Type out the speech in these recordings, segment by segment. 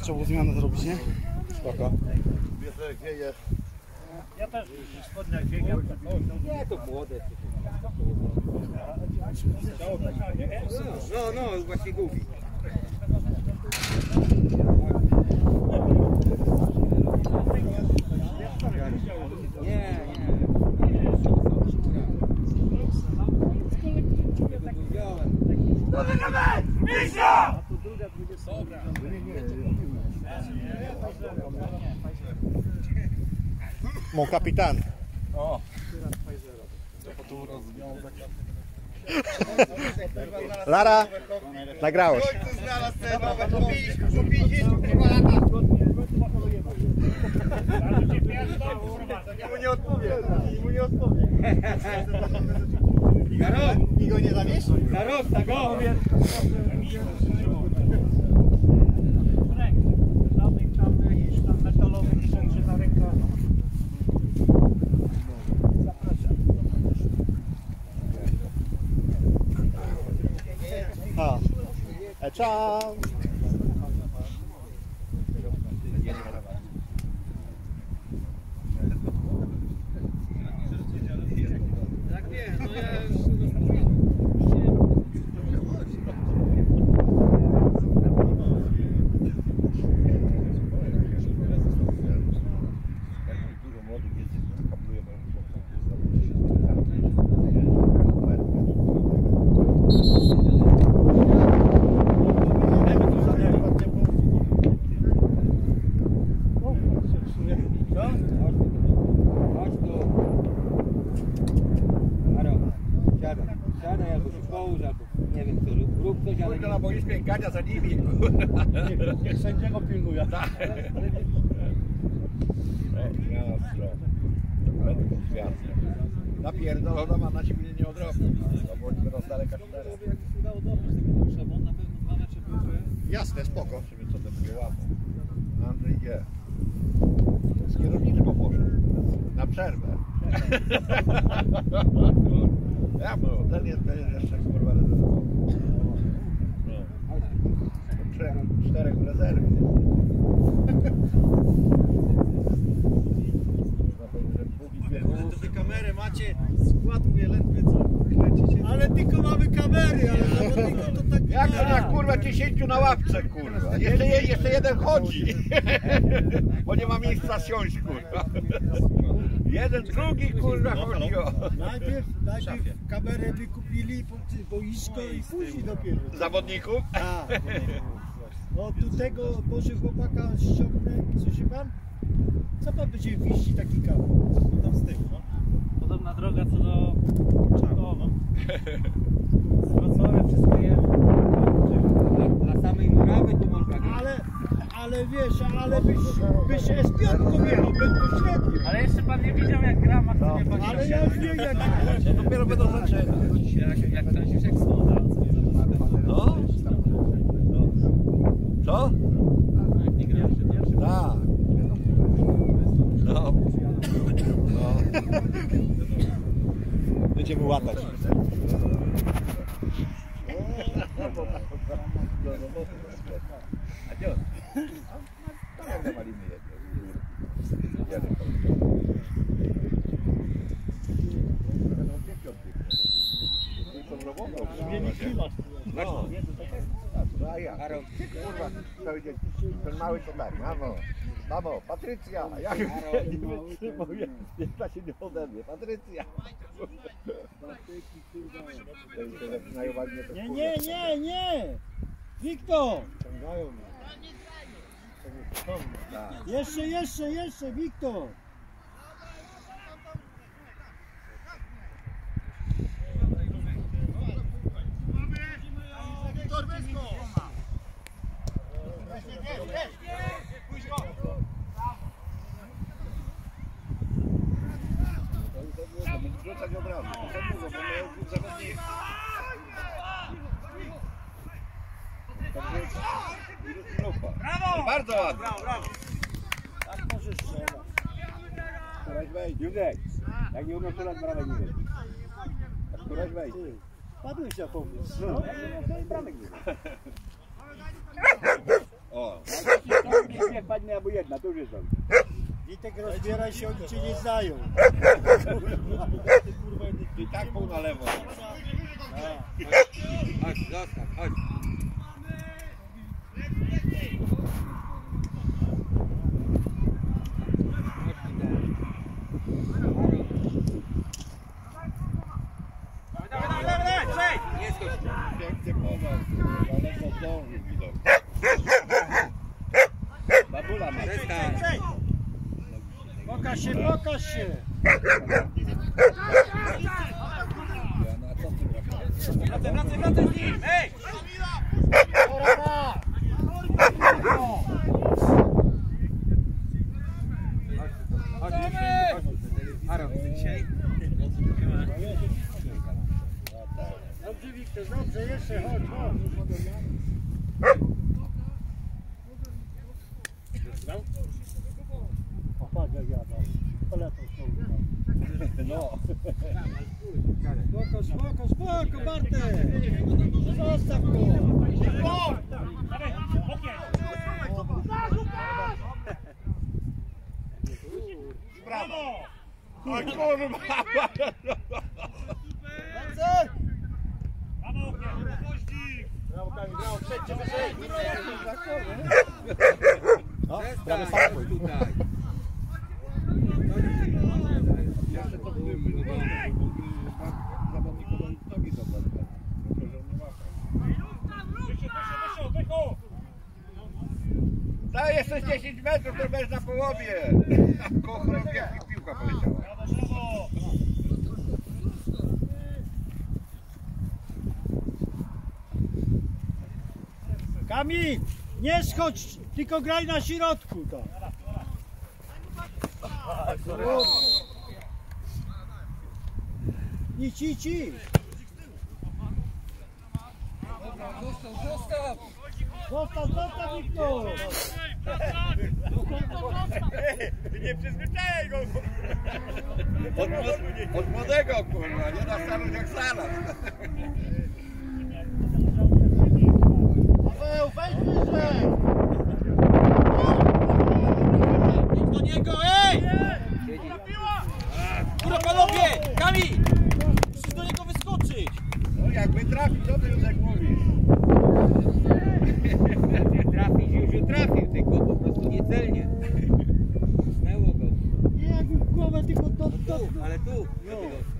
Trzeba było zmianę zrobić, nie? Spoko. Ja też w spodniach biegam. Nie, to młode. No, właśnie głupi. Mój kapitan. O! Lara, nagrałeś. Mu nie odpowie. I go nie zamieści? Zarówna go! Ciao! Za nimi, kurwa. Niech sędziego pilnuje. Tak. Napierdolona, na siebie nie odrosła. To było teraz daleka 4. Jasne, spoko. Co to będzie łapą. Andrzej G. Z kierowniczką poszedł. Na przerwę. Ja mówię, ten jeszcze kurwa rezerwował. 4 w rezerwie. Ale te kamery macie, skład mówię ledwie co kręcicie. Ale tylko mamy kamery, ale zawodników to tak. Jak to tak kurwa 10 na łapce kurwa. Jeszcze jeden chodzi. Bo nie ma miejsca siąść kurwa. Jeden, drugi kurwa chodzi o. Najpierw kamerę wykupili, boisko i później dopiero. Zawodników? Tak. No tu tego Boże chłopaka ściągnę, słyszy pan? Co pan będzie wieści taki kawał? Tam z tyłu, no. Podobna droga co do Czakowa. Z Wrocławia wszystko jest. Dla samej Murawy tu można. Ale wiesz, byś S5 miał bezpośrednio. Ale jeszcze pan nie widział jak gra ma no. Ale ja już wiem jak gra. Dopiero będą zaczęli. Jak Franciszek Słoda. No? Co? Tak, nie grasz, nie grasz. Tak. No. Będziemy łatać. Ten mały to tak, mamo, Patrycja, ja już nie wytrzymał, niech ta się nie odezwie, Patrycja! Nie! Wiktor! Jeszcze, Wiktor! Yes, yes, yes. zagrać od razu. Za dużo, bo miał dwóch zawodników. Także jest grupa. Brawo! Bardzo ładnie. Brawo, brawo. Tak możesz trzeba. Któraś wejdź. Józek. Jak nie umiem strzelać bramek nie wejdź. Któraś wejdź. Padły się po mnie. No, to bramek nie wejdź. O. Niech padnie albo jedna, to już jest dobrze. Witek, rozbieraj się, oni cię nie znają. I tak pół na lewo. Chodź, zostaw, chodź. Pokaż się! Wracaj, wracaj z nim! Ej! Dobrze, Wiktor, dobrze, jeszcze chodź, chodź! No. Boko, boko, boko, Bartek! Zostaw go! Brawo! Oj kurwa! Brawo, gości! Brawo, Kamil, brawo, przejdźcie, przejdźcie! Tutaj! To jeszcze 10 metrów, to będziesz na połowie. Kochrowie i piłka poleciała. Kamil, nie schodź, tylko graj na środku. Tak. Idź, idź, idź. Zostaw, zostaw. Zostaw, zostaw, Wiktor. Nie przyzwyczajaj go. Od młodego, kurwa, nie na starość jak znalazł. Paweł, weź wyżej. Idź do niego, ej! Góra, panowie, Kamil! Musisz do niego wyskoczyć! No jakby trafił, dobrze już jak mówisz. Nie trafić, już trafił, tylko po prostu niecelnie. Znęło go. Nie jakby w głowę, tylko to... No tu, ale tu. No.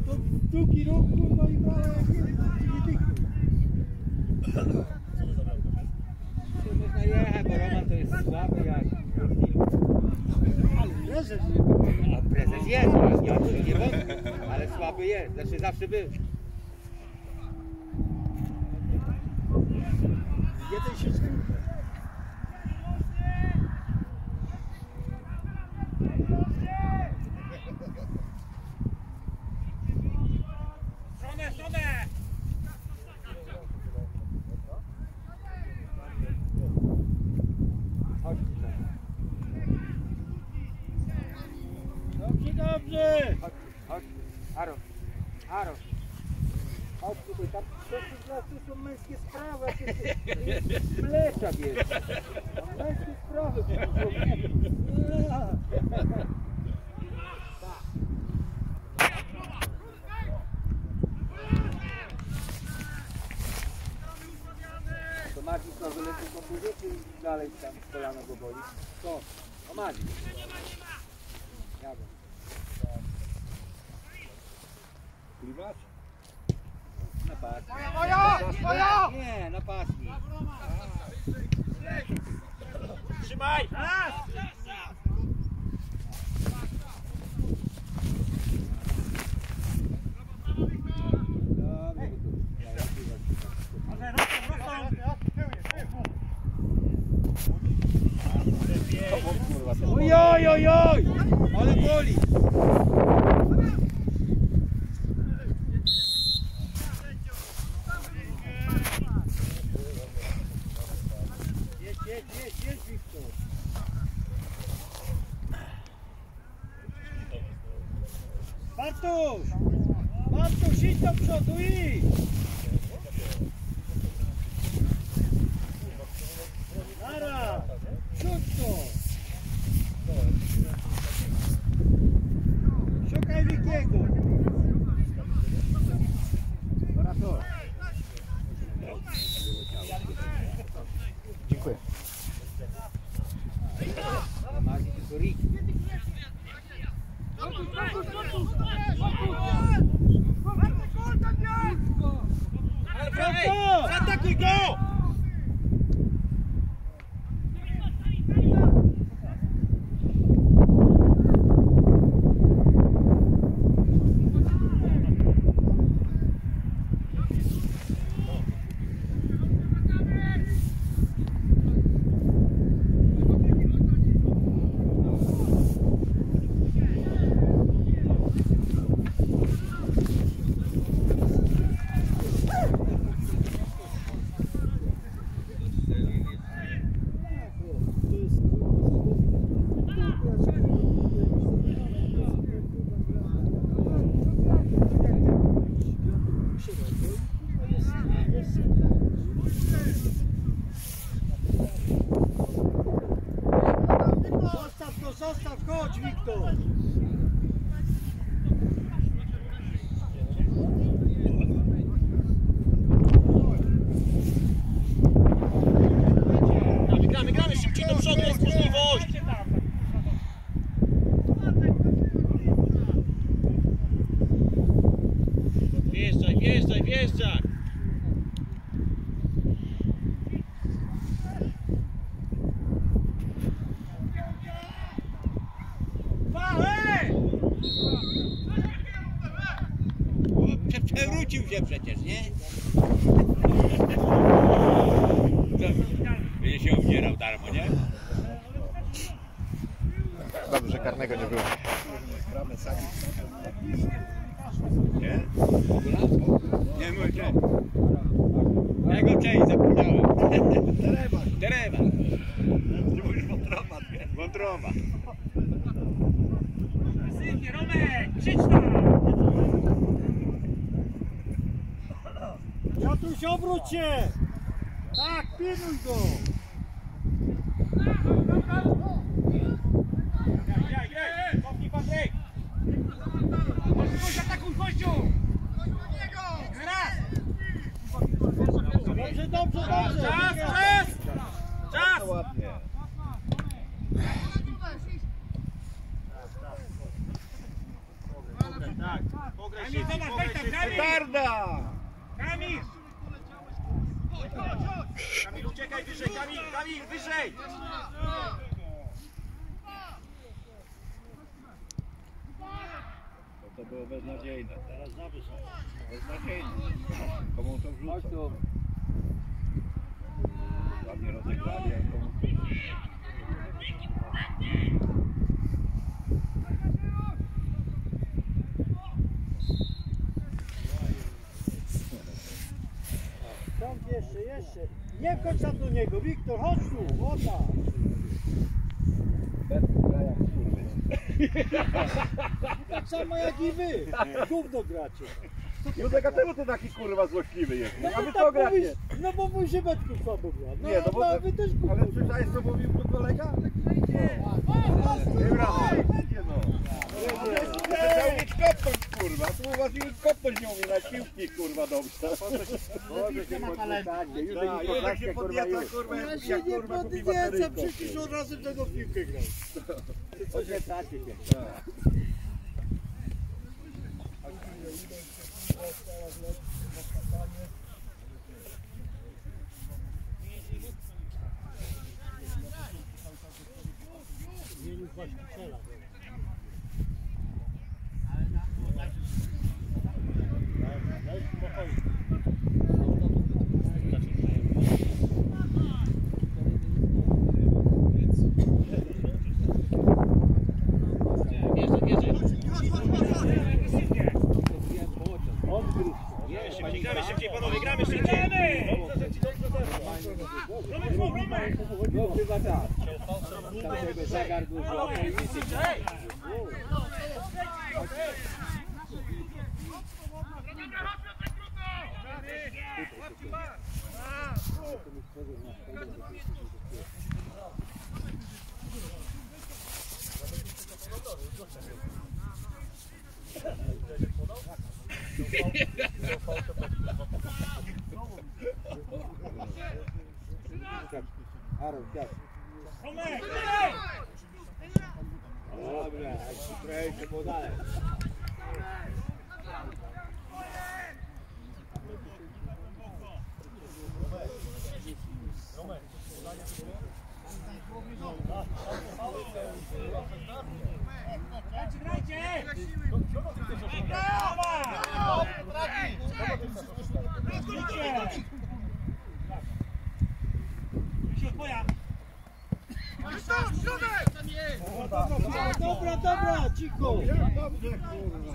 To tu kierunku, no i brałem jak nie. Tu można jechać, bo Roman to jest słaby jak... Ale prezes nie. A prezes jest, nie wątpię. Ale słaby jest, znaczy zawsze był. Jeden się skróci. Oj, oj, oj, ale boli! Bartuś! Bartuś, idź do przodu, idź! Nara! Przód to! Szukaj Wikiego! Dziękuję. Zaatakuj go! Zostaw, chodź Wiktor! Gramy, gramy szybciej do przodu, jest możliwość! Wjeżdżaj, wjeżdżaj, wjeżdżaj! Przewrócił się przecież, nie? Będzie się obdzierał darmo, nie? Dobrze, że karnego nie było. Nie? Nie mój cześć. Ja go cześć zapomniałem. Terewa. Ty mówisz wątroba, nie? Wątroba. Romek, krzycz tam! Jatuś, obróć się! Tak, pilnuj go! Kopnij Patryk! Możesz atakuj gościu! Raz! Dobrze, dobrze, dobrze! Czas, czas! Czas! Tak, pograj się, pograj się! Petarda! Kamil! Kamil, uciekaj wyżej! Kamil, Kamil, wyżej! To było beznadziejne. Teraz zawyżę. Beznadziejne. Komu to wrzuca? Ładnie rozegrali, a komu to wrzuca? Jeszcze. Nie wchodź tam do niego, Wiktor, chodź tu, o tak. Tak samo jak i wy, gówno gracie. No tak, temu to taki kurwa złośliwy jest, no, a wy to gracie. Mówisz, no bo mój Ziemeczków słabo gra, no, nie, no bo, a wy też gówno. Ale słyszałeś co mówił tu kolega? Tak idzie. Kurwa, tu u was już kopnąć nie umie na piłki, kurwa, dobrze. Boże, się podniecanie, już się podnieca, kurwa, jak kurwa gubi bateryjko. Przecież od razu tego piłkę grał. Co się tacie się. Zmienił właśnie cela. Gramy szybciej, panowie, gramy szybciej! Gramy! Harold, go. Dobra, jak się trochę było dalej. Dobra, dobra, cicho! Dobrze, kurwa.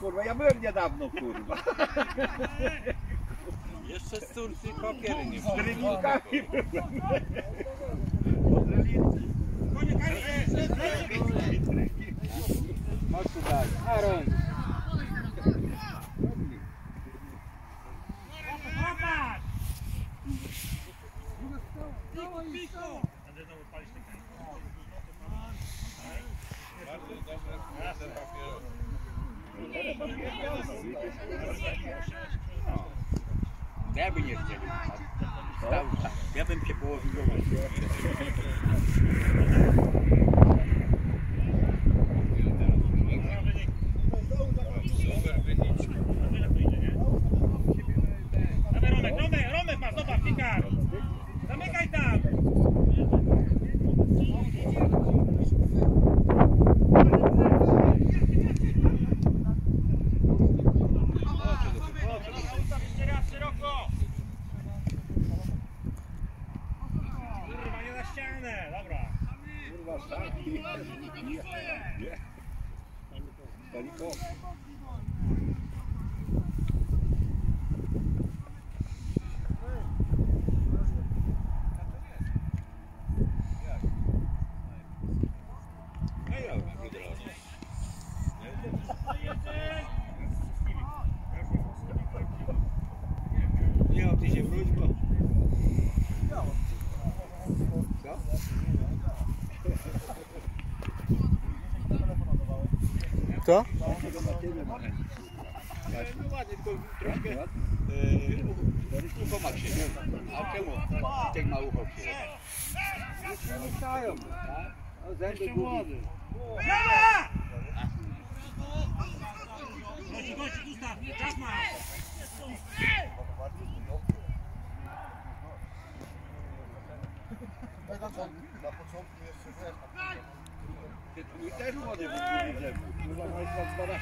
Kurwa, ja byłem niedawno, kurwa. Jeszcze z Turcji papiery nie było. Z rylinkami byłem. Masz tu dalej. Aaron. Bardzo dobrze, nasze papiery. To ja bym nie chciał. Ja bym się połowił. Super wynik. Romek, Romek, Romek masz, zobacz, pikar. Zamykaj tam. Co? Ładnie, tylko troszkę ucho ma krzyżę, a czemu tak ma ucho krzyżę? Jeszcze młody. Brawa! Gości, gości, ustaw, czas ma. Na początku jeszcze też. Mój też młody był w ziemi. Chyba ma jeszcze 12 lat.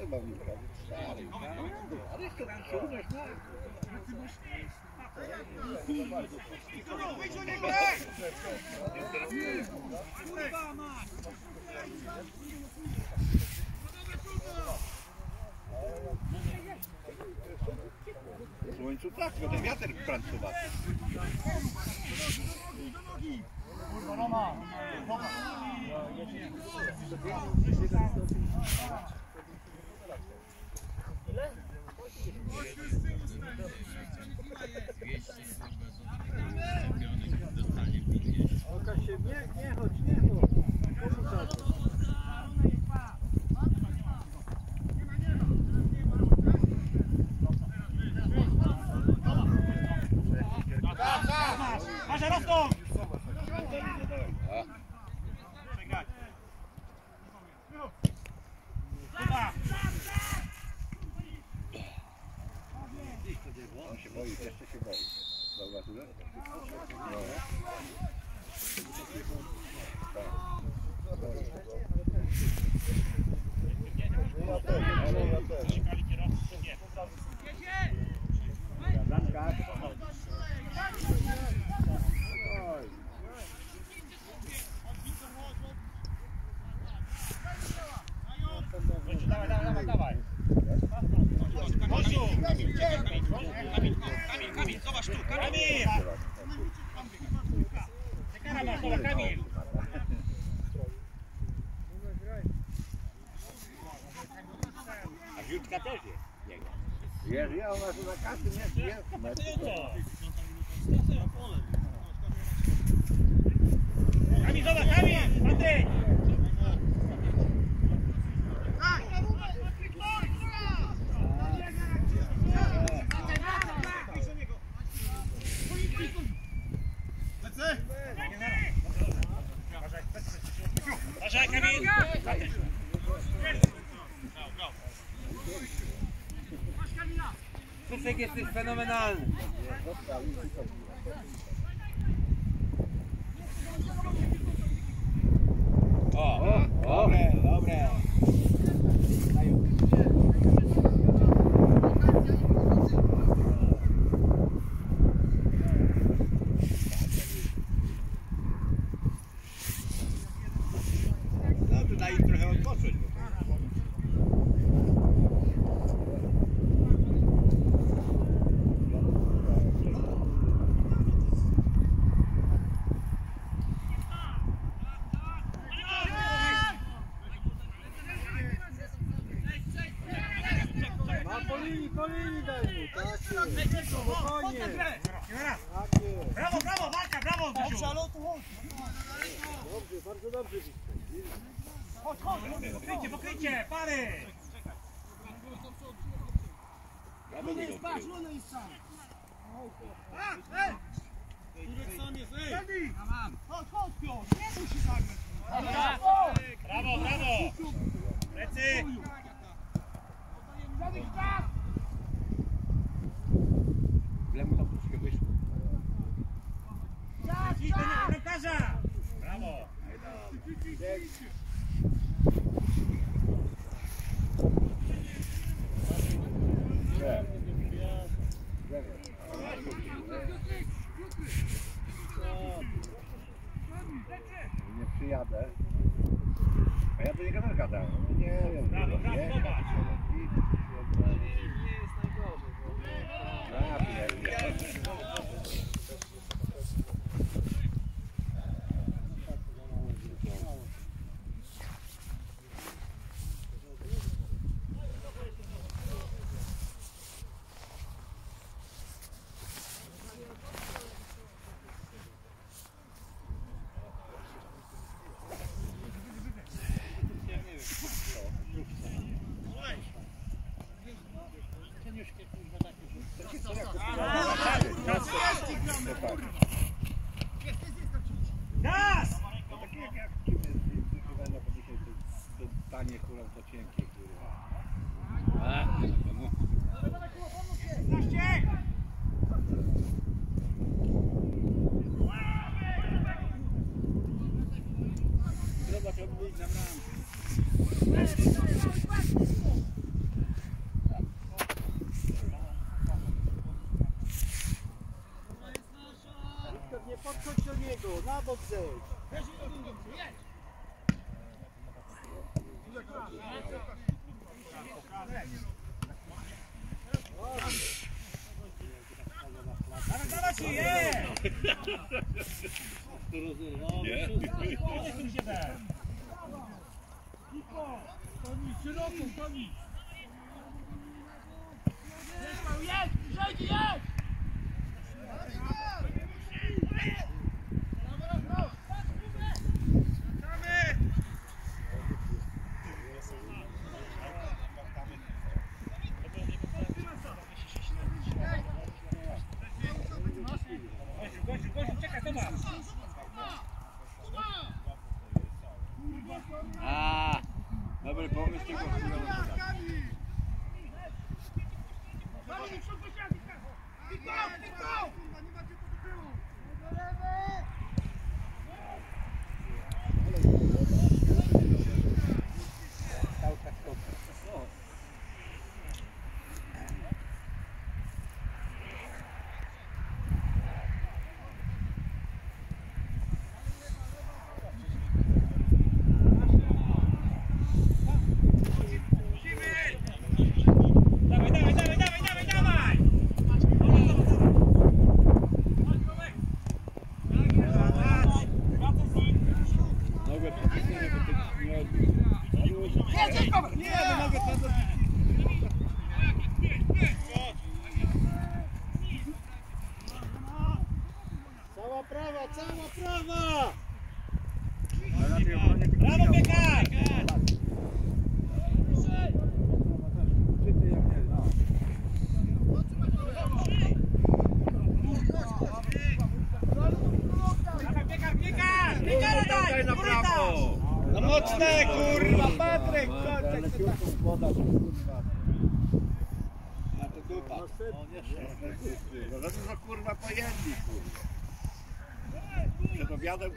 Chyba mi prawie stary. Ale jeszcze tam się umiesz, tak? Słońcu tak, bo ten wiatr prancowany. Do nogi! Kurwa Roma! Ile? Nie chodź, nie chodź. Masz rostą! Przegrać! Chyba! On się boi, jeszcze się boi. Dobra, tu? Dawaj. Kamil, zobacz tu, Kamil! Czekara masz, zobacz, Kamil! A Ziutka też jest. Jest, ja ona tu na kasy nie jest. Kamil, zobacz, Kamil! Antek! Krzysiek, jesteś fenomenalny. Dobre, dobre. Brawo, brawo, Marka, brawo! Dobrze, bardzo dobrze. Chodź, chodź, pokryjcie, pokryjcie, pary! Luno jest, patrz, Luno jest sam! Turek sam jest, ej! Chodź, chodź, Piotr, nie musi zagrać! Brawo, brawo! Lecy! Żadnych czas! Lemu tam troszkę wyszło. Idź do bramkarza! Brawo! Nie przyjadę. A ja do niego nagadam. Nie wiem. Brawo, brawo, zobacz! albo wzyć.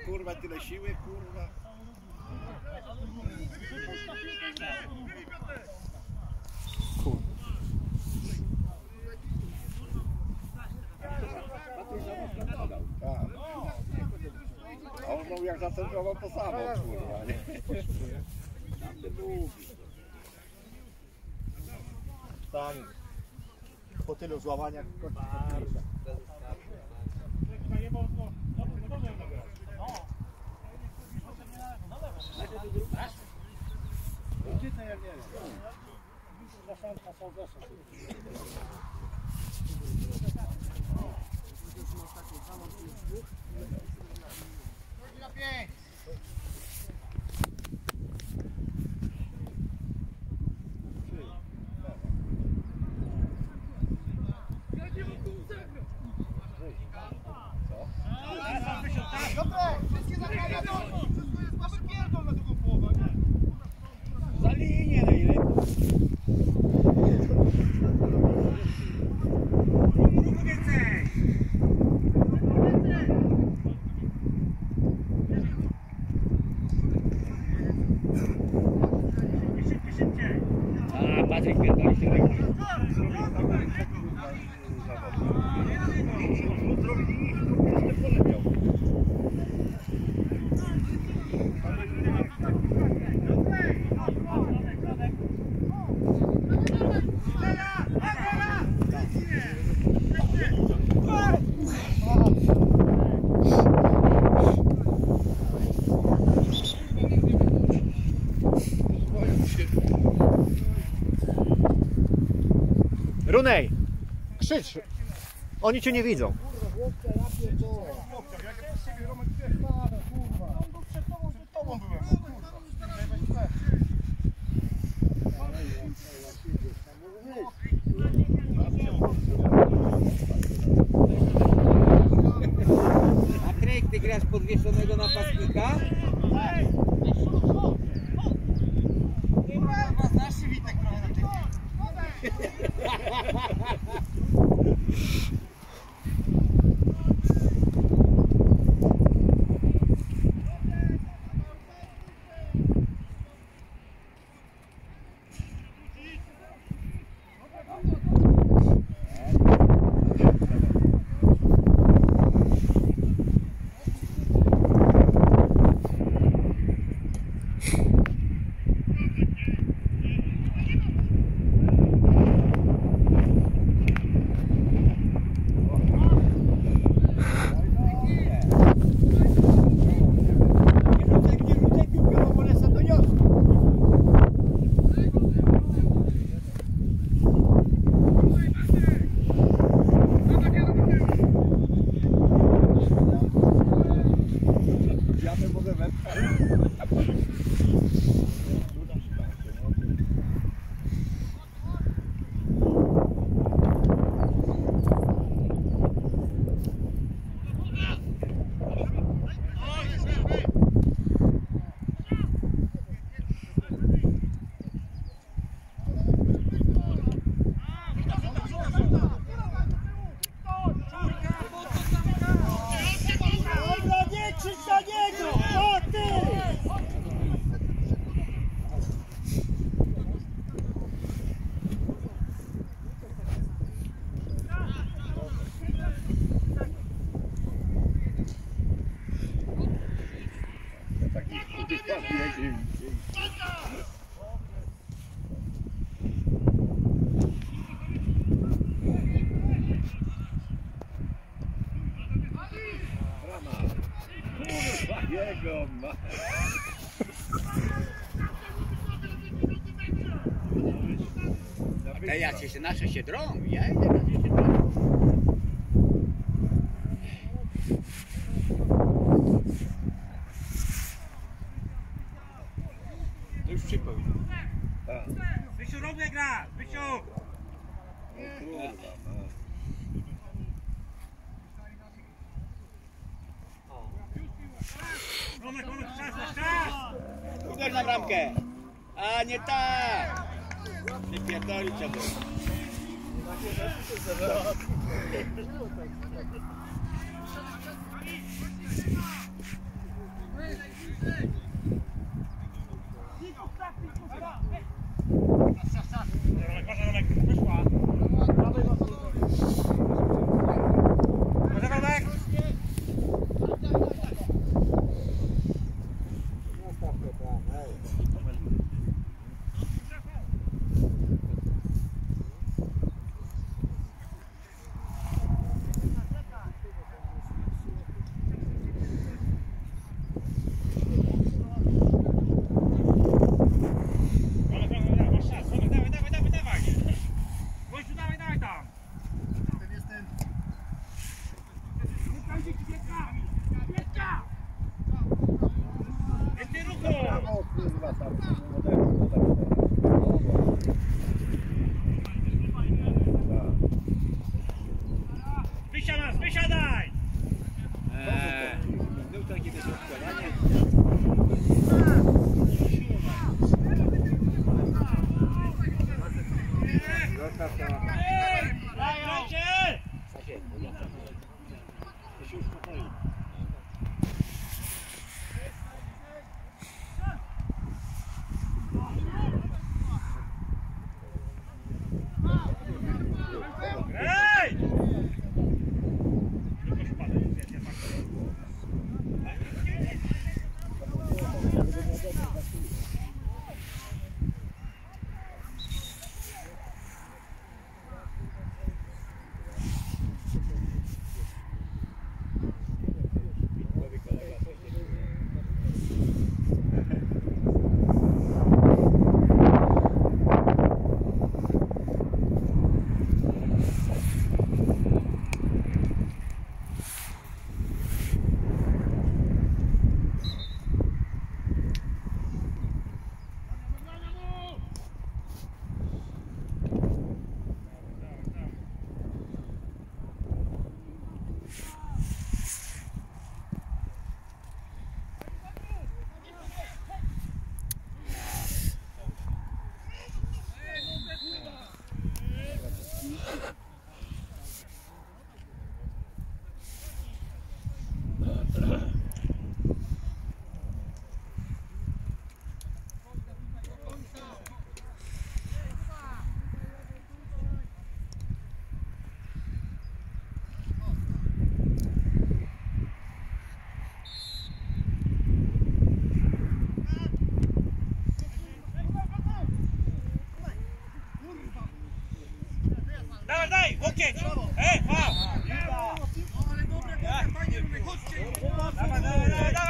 Kurwa, tyle siły, kurwa. A on mówił, jak zacentrował to samo, kurwa, nie? Tam, po tylu złamaniach kończy Runej, krzycz! Oni cię nie widzą. Patryk, ty grasz podwieszonego napastnika? A te jacyś nasze się drą, ja idę na dzieci drą. To już przypomnę. Wysiu, robię gra! Wysiu! Romek, czas! Uderz na bramkę! A nie tak! Nie pierdoli cię do... Romek, wyszła! Wysiadaj! Był taki też odkładanie. Zostaw to. Lajcie! To się uspokoi. Łokieć! Wow! Ale dobre, fajnie, chodźcie!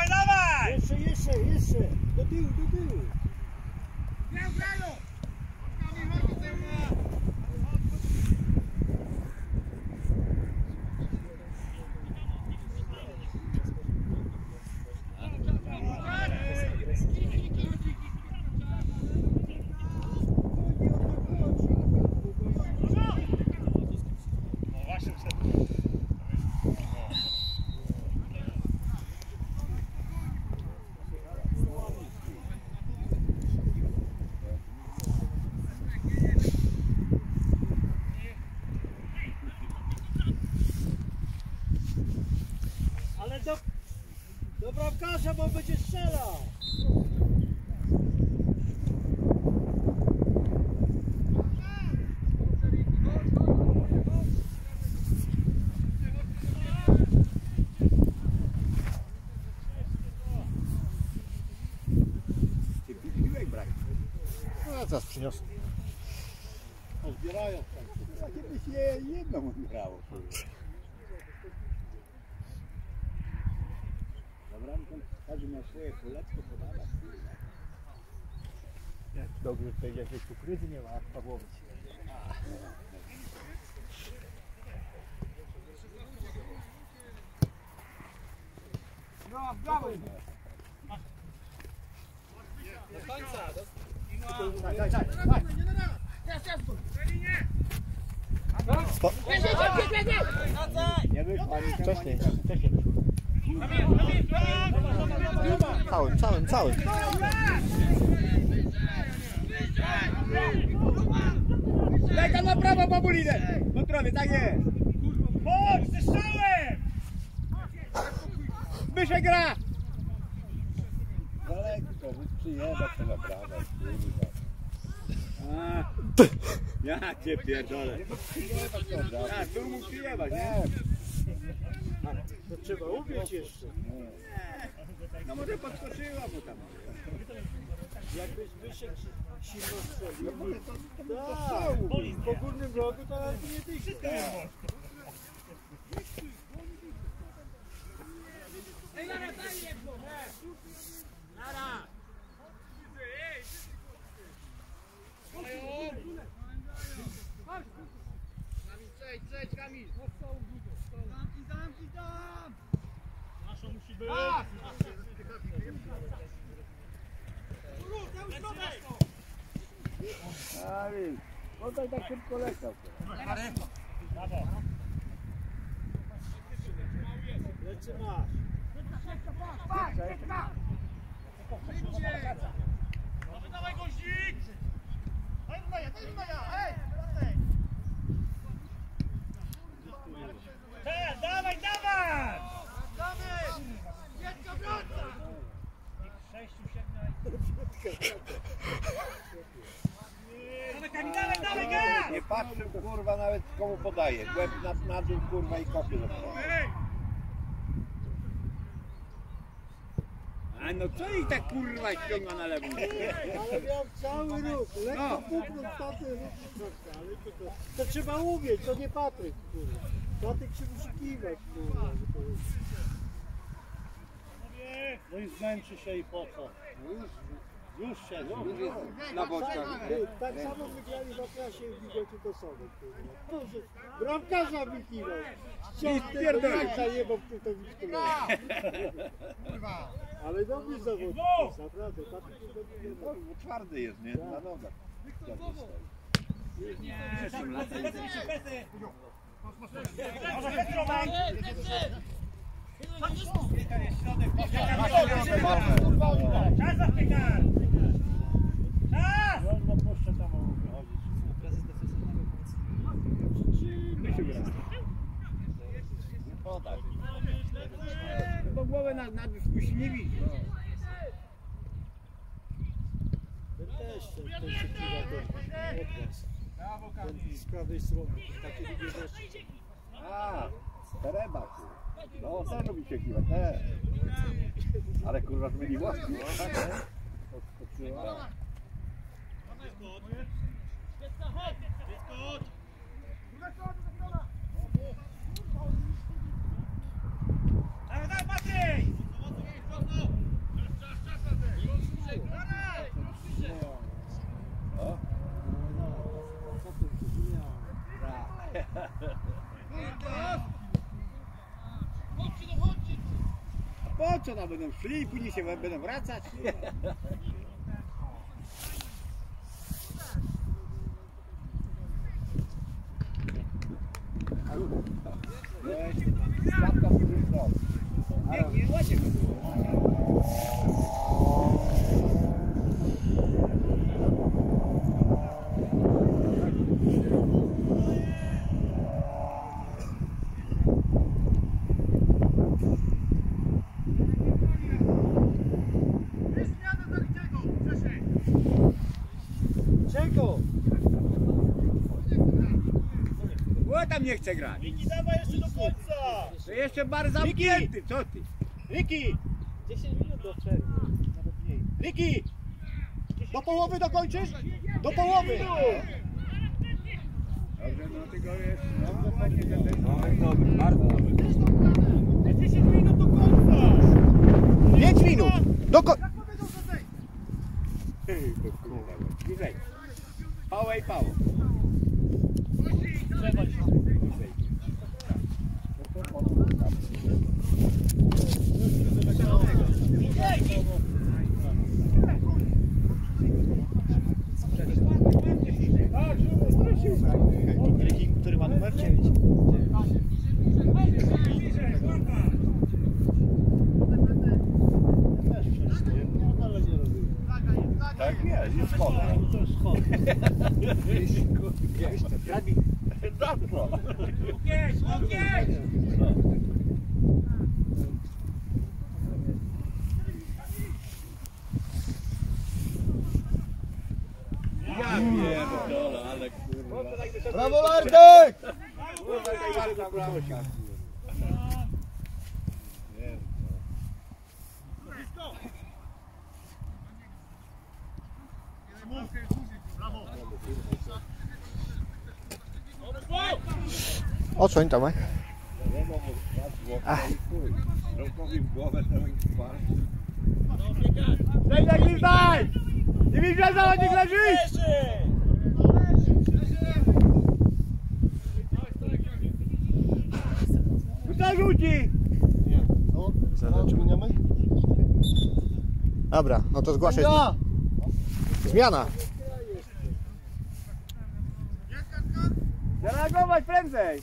Dawaj! Jeszcze! Do tyłu! Nie grają! Do bramkarza, bo będzie strzelał! Ty piłek brak. No zaraz przyniosę. Odbierają tak. A kiedyś jedną odbierało. Dobrze tutaj jakiejś kukurydzy nie ma, jak Pawłowić. No, brawo! Do końca! Daj, daj, daj! Teraz, teraz! Nie wyszło, wcześniej, wcześniej wyszło. Całym, całym, całym! Daj tam na prawo, babulinę! No trochę, tak jest! Chodź, ze strzałem! Myszę gra! Daleko, przyjechać to na prawo. Ja cię pierdolę! Ja, tu mu przyjechać, nie? To trzeba ubić jeszcze. No może podskoczyła mu tam. Jakbyś wyszedł silno strzelił. Tak, po górnym bloku to nawet nie tej wszystko. Ej, nara, daj jedno! Nara! Kamil, przejdź, przejdź, Kamil! Zamki, zamki, tam! Nasza musi być! Kamil, podaj tak szybko leciał. Brawo! Leczy masz! Dawaj goździk! Daj Maja, hej! Tak, dawaj, dawaj! Dawaj! Dziecko wraca! I 6-7. Dawaj, dawaj, gaz! Nie patrzę, kurwa, nawet komu podaje. Głęb na dół, kurwa, i kopie zostało. A no co i tak kurwa ściąga na lewo? Ale miał cały ruch, lekko puknął w tamtej ruchu. To trzeba umieć, to nie Patryk, kurwa. Patryk się wyszukiwać, kurwa. No i zmęczy się i po co? Już się, już na boczkach. Tak samo wygrali w Akrasie i w Wigocie do sobie, kurwa. Bramkarza wykiwał. Chciał pierdolca jebał w Kutowicku. Kurwa! Ale dobry zawodnik, naprawdę, twardy jest, nie? Na nogach. Nie, są lasy. Może Petro ma! Piekar jest środek, czas za piekar! Czas! On ma puszczę tam mogą wychodzić. Prezes defensywnego Polski. Nie podaj. Bo głowę na dyskusji nie widzi. Ten też ten z prawej strony. Takie długie rzeczy. A, tereba. No, ten lubi się kiwać, ten. Ale kurwa zmieni włoski. Odskoczyła. Po co tam będą szli i później się będą wracać? Nie chce grać. Miki, dawaj jeszcze do końca! To jeszcze bar zamknięty, co ty? Miki! 10 minut do przerwy, nawet mniej. Miki! Do połowy dokończysz? Do połowy! Dobrze, no ty go jest. Dobry, bardzo dobry. 10 minut do końca! 5minut! Do końca! Pało i pało! Trzeba się! Który ma numer 9? Tak jest, jest szkoda. To jest szkoda. Ja pierdolę, ale kurwa. Brawo Lardek! Odsuń tam, nie widzę, zalotnik leży! Zarzuci! Zaraz zmieniamy? Dobra, no to zgłaszaj. Zmiana! Zareagować prędzej!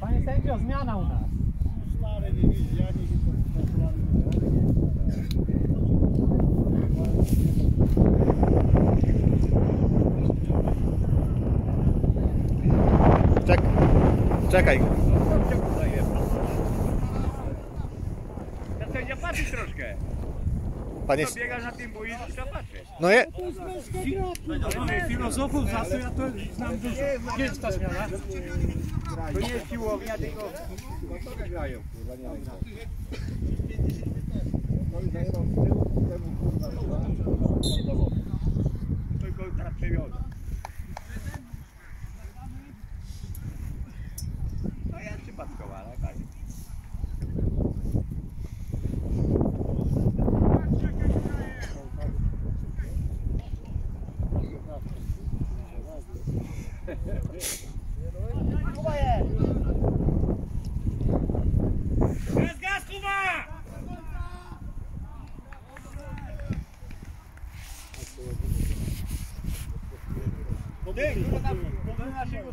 Panie sędzio, zmiana u nas! Czekaj. Ja sędzia patrzy troszkę. Panie... To biegasz na tym boisku, trzeba patrzeć. No je... Filozofów za to ja to znam dużo. Gdzie jest ta zmiana? To nie jest siłownia, tylko... No to grają, kurwa, nie wiem. Tylko teraz przewiozę. No ja przypadkowo, ale fajnie.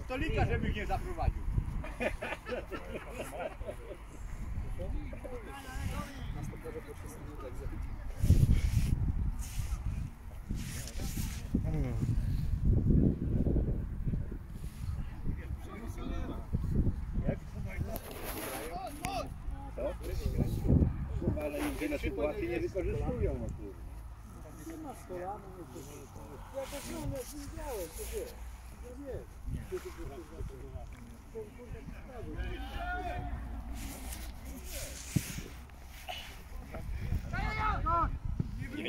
Stolika, żebym nie zaprowadził. Ale nigdy na sytuacji nie wykorzystują. Nie ma z kolana, nie korzystują. Ja to ciągle z nim grałem, to wiesz.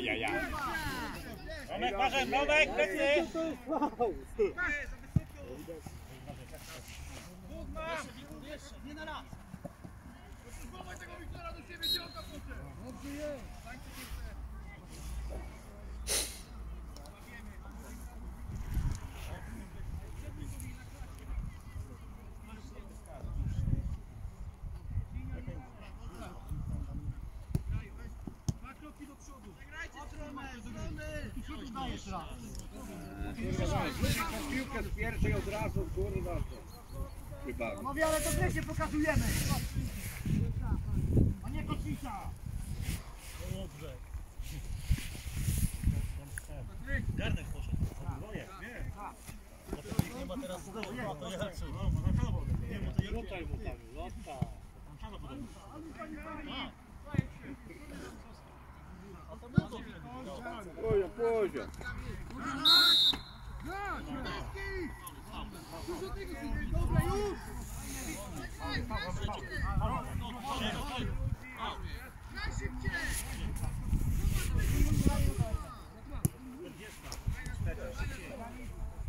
Ja. Nomek, masz, Nomek, plecy! Nie na raz! Potrzebować tego Wiktora do siebie, gdzie on tam poszedł! Piłkę z pierwszej od razu w górę bardzo. No ale to gdzie się pokazujemy? A nie Kocica! Dobrze. Garnek poszedł. Nie ma teraz zdrowia, to ja chcę. Nie ma, to ja lotaj mu tam, lotaj. Tam trzeba podobać. Poziom, poziom.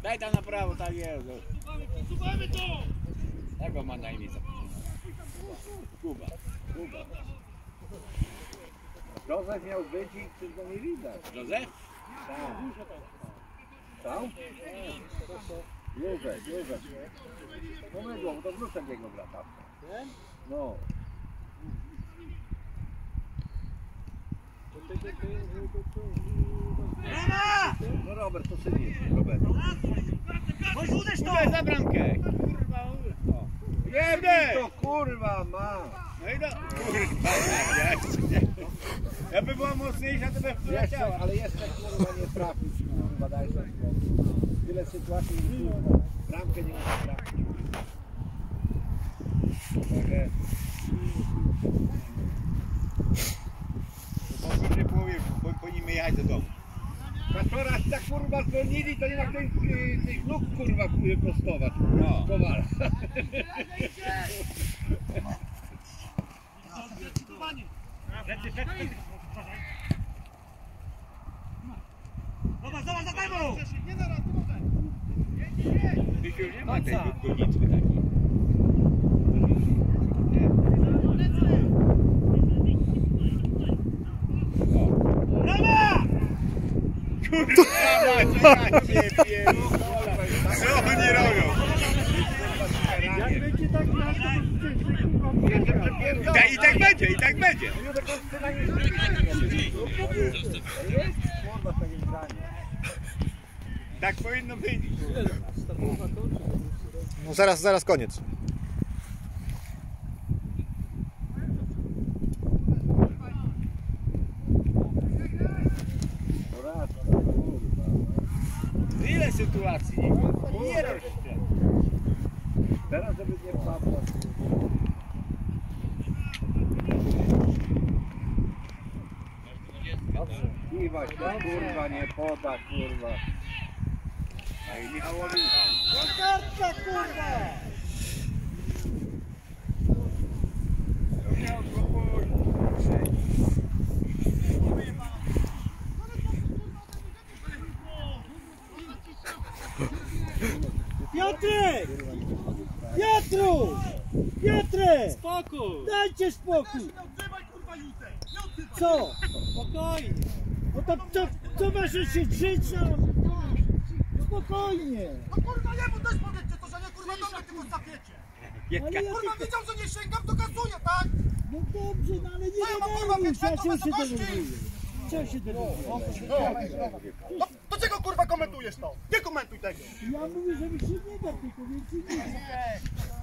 Daj tam na prawo, tak jest. Przesuwamy to! Jak go ma na imię? Kuba. Józef miał być i czy go nie widać. Józef? Tak. Tam? Józef. No mydło, bo to wrócem jego brata. No. No Robert, to synie. Robert. Chodź uderz to! Uderz za bramkę! Jebie! To kurwa ma! No i do... Kurwa ja by była mocniejsza, to bym wleciała. Ale jeszcze kurwa nie trafił, kurwa daj sobie spokój. Tyle sytuacji, kurwa. Bramkę nie muszę trafić. Uwaga. Mogę się połowie, po nim jechać do domu. Kaszora tak kurwa zwolnili, to nie na tych nóg kurwa prostować. No. Kowal. Zdecydowanie. Zobacz, zadaj mu! Nie da rady, już nie ma tej goniczki takiej. Kurwa, co oni robią? I tak będzie. Tak powinno być. No zaraz koniec. Sytuacji, nie rośnie. Teraz żeby nie wpadła. Dobrze. I właśnie, kurwa, nie poda, kurwa. A i Michałowi. Kontarca, kurwa! Miał go pójść. Piotrek! Spokój! Dajcie spokój! Nie odzywaj kurwa Józef! Nie odzywaj! Co? Spokojnie! No to co wasze się krzyczą? Spokojnie! No kurwa jemu też powiedzcie to, że nie kurwa do mnie tylko zapiecie! Ja kurwa widział, że nie sięgam, to kasuje, tak? No dobrze, no ale nie denerwuj się, ja się denerwuję. Do czego kurwa komentujesz to? Nie komentuj tego! Ja mówię, że mi się nie da tylko, więc nie.